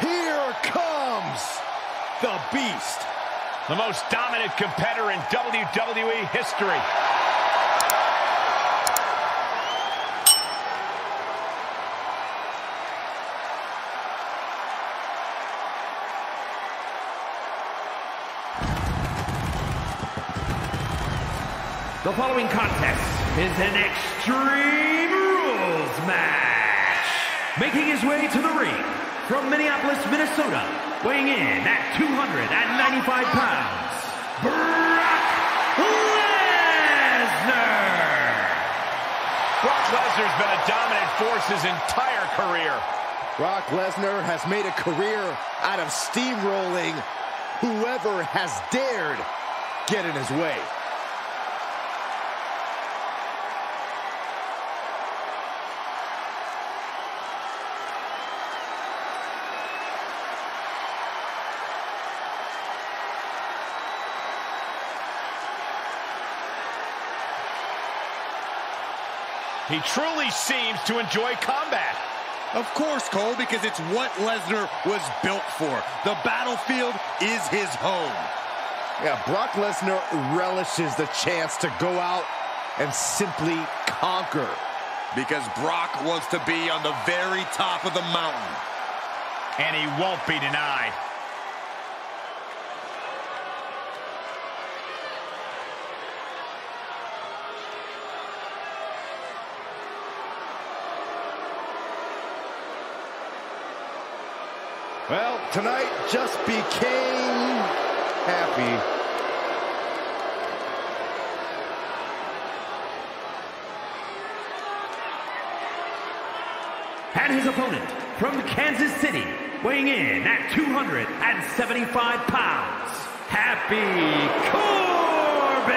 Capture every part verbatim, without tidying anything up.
Here comes the Beast. The most dominant competitor in W W E history. The following contest is an Extreme Rules match. Making his way to the ring from Minneapolis, Minnesota, weighing in at two hundred ninety-five pounds, Brock Lesnar. Brock Lesnar's been a dominant force his entire career. Brock Lesnar has made a career out of steamrolling whoever has dared get in his way. He truly seems to enjoy combat. Of course, Cole, because it's what Lesnar was built for. The battlefield is his home. Yeah, Brock Lesnar relishes the chance to go out and simply conquer. Because Brock wants to be on the very top of the mountain. And he won't be denied. Well, tonight just became happy. And his opponent from Kansas City, weighing in at two hundred seventy-five pounds, Happy Corbin.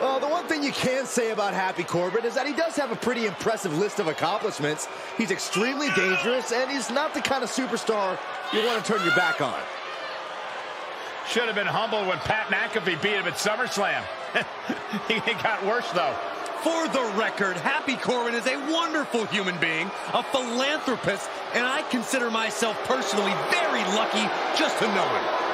Well, the one thing you can say about Happy Corbin is that he does have a pretty impressive list of accomplishments. He's extremely dangerous, and he's not the kind of superstar you want to turn your back on. Should have been humbled when Pat McAfee beat him at SummerSlam. It got worse, though. For the record, Happy Corbin is a wonderful human being, a philanthropist, and I consider myself personally very lucky just to know him.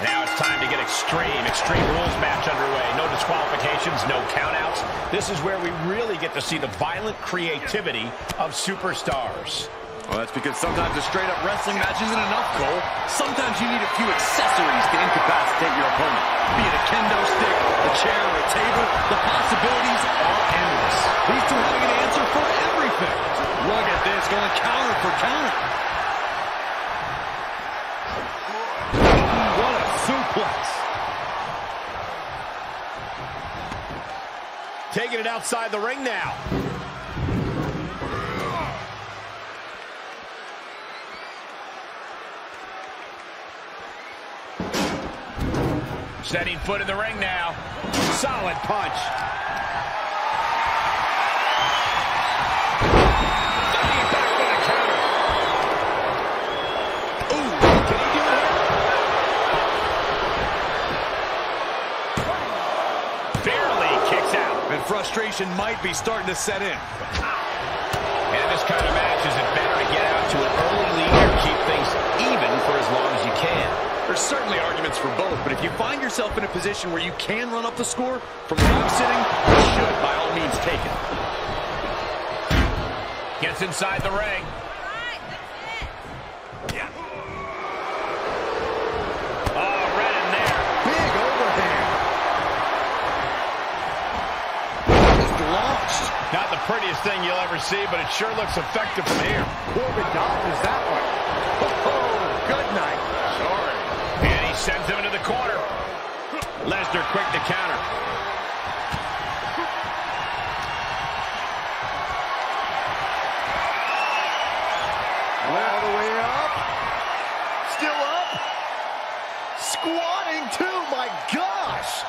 Now it's time to get extreme. Extreme Rules match underway. No disqualifications, no countouts. This is where we really get to see the violent creativity of superstars. Well, that's because sometimes a straight-up wrestling match isn't enough, Cole. Sometimes you need a few accessories to incapacitate your opponent. Be it a kendo stick, a chair, or a table, the possibilities are endless. These two having an answer for everything. Look at this, going counter for counter. Suplex. Taking it outside the ring now. Setting foot in the ring now. Solid punch. Frustration might be starting to set in. And in this kind of match, is it better to get out to an early lead or keep things even for as long as you can? There's certainly arguments for both, but if you find yourself in a position where you can run up the score, from where I'm sitting, you should by all means take it. Gets inside the ring. Not the prettiest thing you'll ever see, but it sure looks effective from here. Corbin dodges that one. Oh, good night. Sorry. And he sends him into the corner. Lesnar quick to counter. All the way up. Still up. Squatting too, my gosh.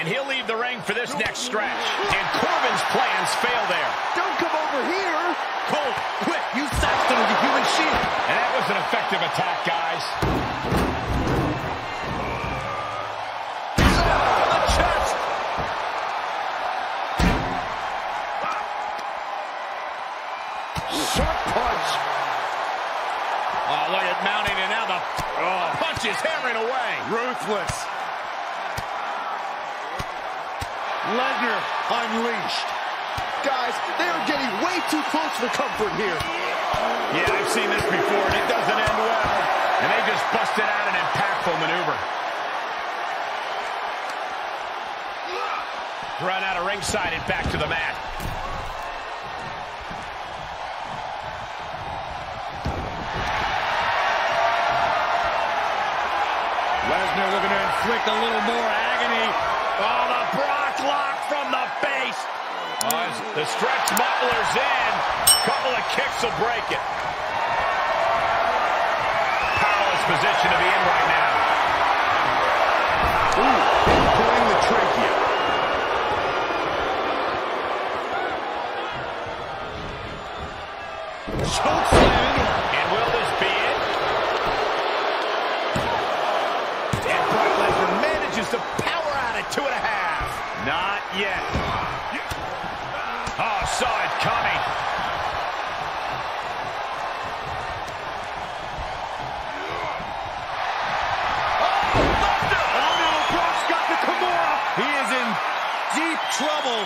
and he'll leave the ring for this next stretch. And Corbin's plans fail there. Don't come over here. Cole, quick, you sacked him with the human shield. And that was an effective attack, guys. Oh, the chest. Short punch. Oh, look at mounting, and now the oh. punch is hammering away. Ruthless. Lesnar unleashed. Guys, they are getting way too close for comfort here. Yeah, I've seen this before, and it doesn't end well. And they just busted out an impactful maneuver. Run out of ringside and back to the mat. Lesnar looking to inflict a little more agony. Oh, the Brock lock from the base. Oh, the stretch muffler's in. Couple of kicks will break it. Powerless position to be in right now. Ooh, pulling the trachea. Chokeslam. And will this be it? And Brock Lesnar manages to power out at two and a half. Not yet. Oh, saw it coming. Oh, Lesnar! Oh, no, Brock's got the Kimura. He is in deep trouble.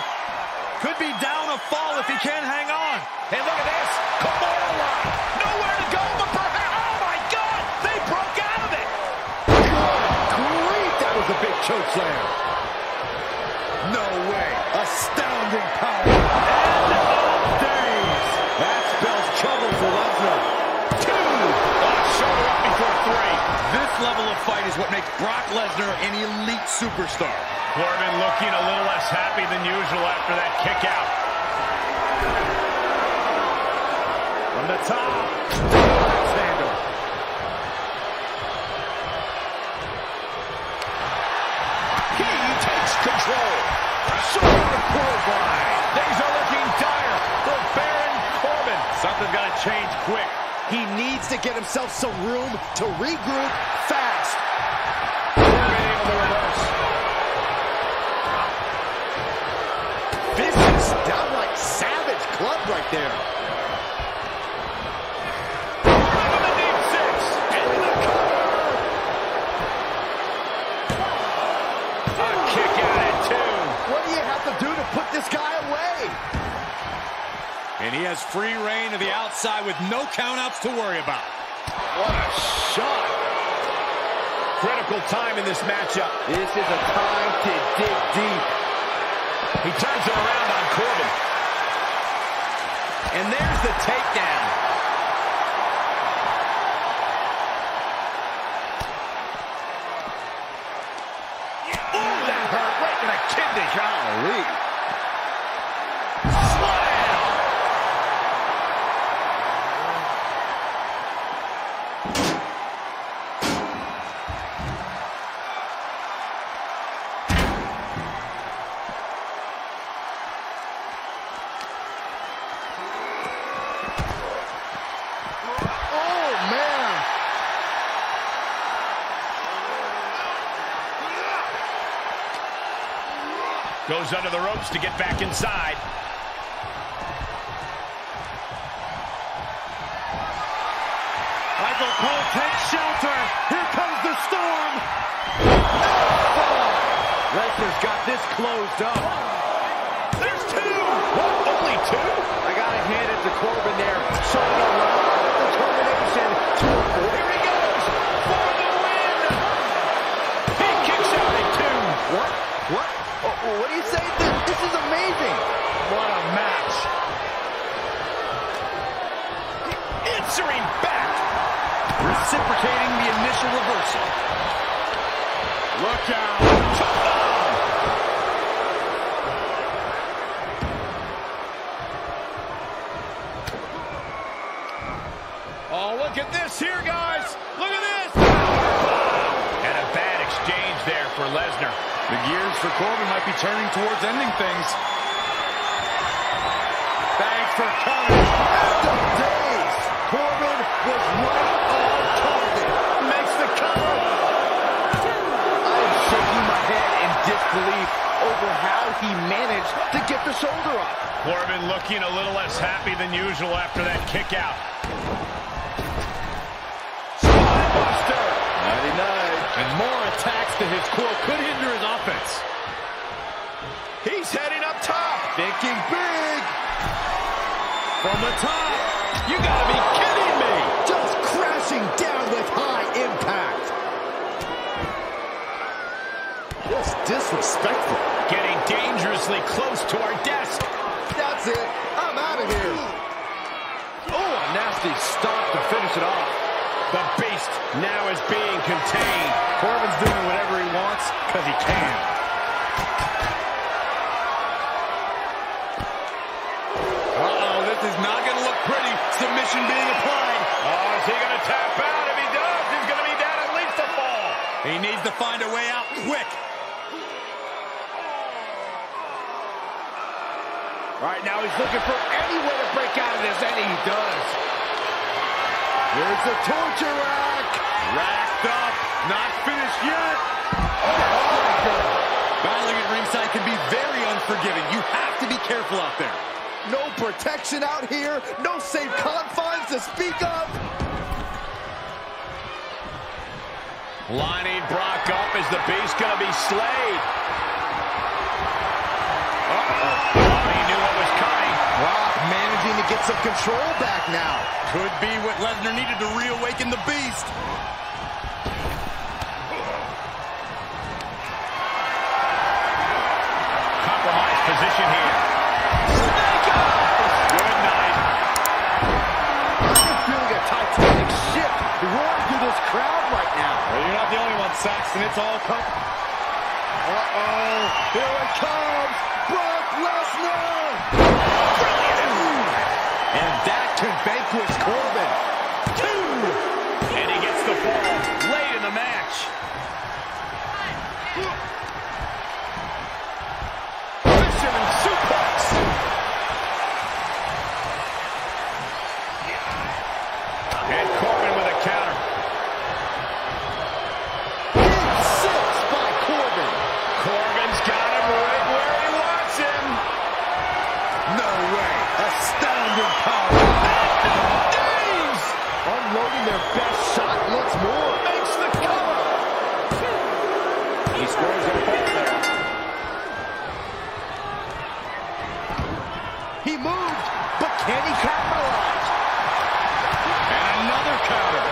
Could be down a fall if he can't hang on. Hey, look at this. Kimura line. Nowhere to go but perhaps. Oh, my God. They broke out of it. Good grief. That was a big chokeslam. No way. Astounding power. And all days. That spells trouble for Lesnar. Two. Oh, shoulder up before three. This level of fight is what makes Brock Lesnar an elite superstar. Corbin looking a little less happy than usual after that kick out. From the top. Control. Sword to Corbin. Things are looking dire for Baron Corbin. Something's got to change quick. He needs to get himself some room to regroup fast. Corbin able to reverse. This is downright savage club right there. Corbin the deep six. And the cover. Put this guy away. And he has free reign to the outside with no countouts to worry about. What a shot. Critical time in this matchup. This is a time to dig deep. He turns it around on Corbin. And there's the takedown. Yeah. Ooh, that hurt right in the kidney. Golly. Goes under the ropes to get back inside. Michael Cole takes shelter. Here comes the storm. Oh. Lesnar's got this closed up. There's two. What? Only two? I got to hand it to Corbin there. Showing a lot of determination to avoid. Here he goes for the win. He kicks out at two. What? What? What do you say? This is amazing. What a match. Answering back. Reciprocating the initial reversal. Look out. Oh, look at this here, guys. Look at this. And a bad exchange there for for Lesnar. The gears for Corbin might be turning towards ending things. Thanks for coming. After days, Corbin was right on target. Makes the cover. I am shaking my head in disbelief over how he managed to get the shoulder up. Corbin looking a little less happy than usual after that kick out. And more attacks to his core could hinder his offense. He's heading up top. Thinking big. From the top. You gotta be kidding me. Just crashing down with high impact. Just disrespectful. Getting dangerously close to our desk. That's it. I'm out of here. Oh, a nasty stop to finish it off. The beast now is being contained. Corbin's doing whatever he wants because he can. Uh-oh, this is not going to look pretty. Submission being applied. Oh, is he going to tap out? If he does, he's going to be down at least a fall. He needs to find a way out quick. All right, now he's looking for any way to break out of this, and he does. There's the torture rack. Racked up. Not finished yet. Oh, oh my God. Battling at ringside can be very unforgiving. You have to be careful out there. No protection out here. No safe confines to speak of. Lining Brock up. Is the beast going to be slayed? Uh-oh. Brock managing to get some control back now. Could be what Lesnar needed to reawaken the beast. Compromised position here. Good night. I'm feeling a Titanic ship roaring through this crowd right now. Well, you're not the only one, Saxton. It's all coming. Uh-oh. Here it comes. Brock Lesnar. And that could vanquish Corbin. Two! And he gets the ball late in the match. Fisherman suplex. And Corbin with a counter. Big six by Corbin. Corbin's got him right where he wants him. No way. Astounding power. Days! Unloading their best shot once more. Makes the cover. He scores a point there. He moved, but can he capitalize? And another counter.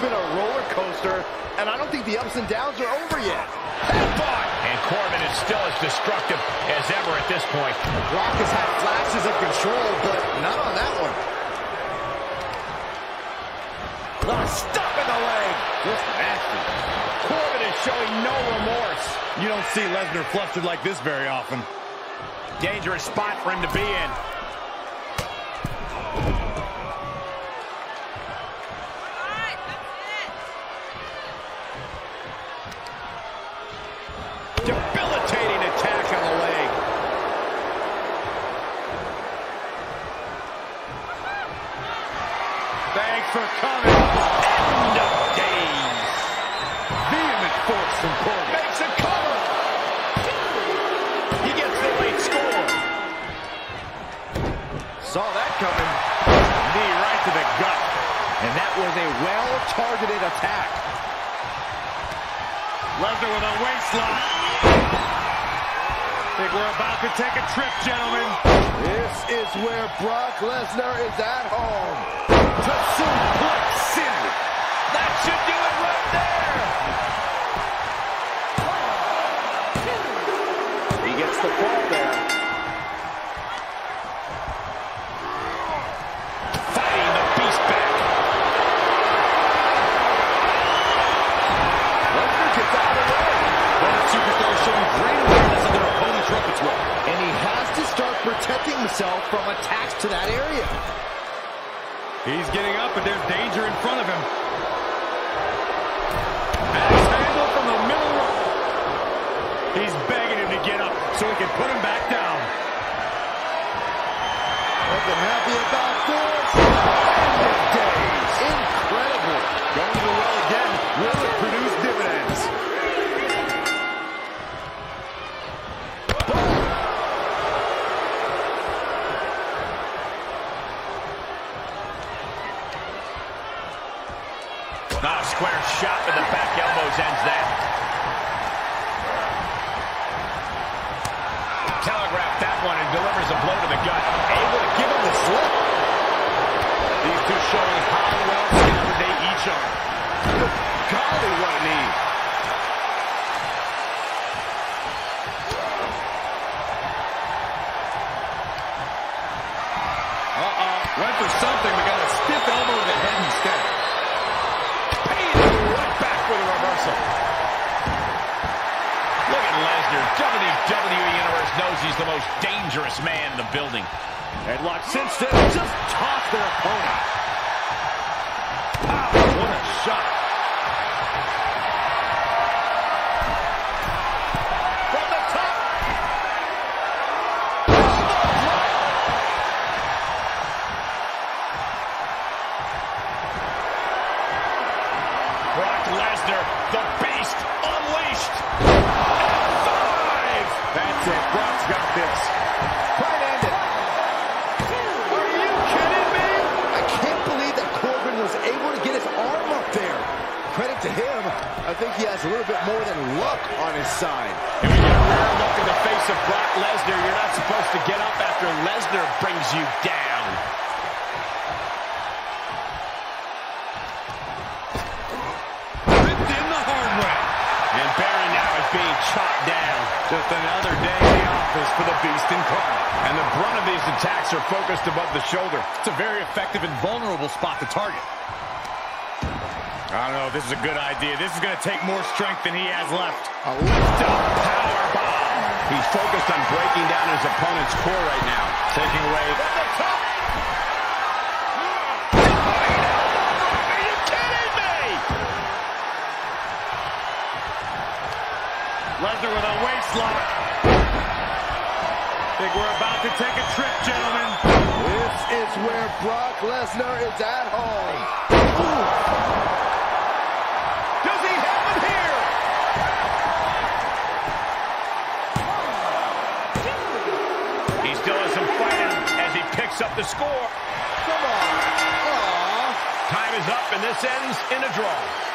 Been a roller coaster, and I don't think the ups and downs are over yet. And Corbin is still as destructive as ever at this point. Brock has had flashes of control, but not on that one. Not a stop in the leg. This nasty. Corbin is showing no remorse. You don't see Lesnar flustered like this very often. Dangerous spot for him to be in. Debilitating attack on the leg. Thanks for coming. End of days. Vehement force from Corbin. Makes a cover. He gets the late score. Saw that coming. Knee right to the gut. And that was a well-targeted attack. Lesnar with a waistline. I think we're about to take a trip, gentlemen. This is where Brock Lesnar is at home. To Suplex City. That should do it right there. He gets the ball there. Fighting the beast back. Lesnar gets out of the way. One superstar showing great himself from attacks to that area. He's getting up, but there's danger in front of him. Axe handle from the middle rope. He's begging him to get up so he can put him back down. Nothing happy about this. Days. Incredible. Going to the well again. Will it produce dividends? Not a square shot, but the back elbows ends that. Telegraphed that one and delivers a blow to the gut. Able to give him the slip. These two showing how well together they each are. Golly, what a knee. Uh-oh. Went for something, but got a stiff elbow to the head instead. Reversal. Look at Lesnar. W W E Universe knows he's the most dangerous man in the building. Headlock since then. Just tossed their opponent. Wow, what a shot. From the top. Brock Lesnar, the beast, unleashed. And five. That's it. Brock's got this. Try to end it. Are you kidding me? I can't believe that Corbin was able to get his arm up there. Credit to him. I think he has a little bit more than luck on his side. And we get a rare look in the face of Brock Lesnar. You're not supposed to get up after Lesnar brings you down. Being chopped down. Just another day in the office for the beast incarnate. And the brunt of these attacks are focused above the shoulder. It's a very effective and vulnerable spot to target. I don't know if this is a good idea. This is going to take more strength than he has left. A lift up power bomb. He's focused on breaking down his opponent's core right now. Taking away from the top. Lesnar with a waist lock. Think we're about to take a trip, gentlemen. This is where Brock Lesnar is at home. Ooh. Does he have it here? He still has some fight in as he picks up the score. Come on. Aww. Time is up, and this ends in a draw.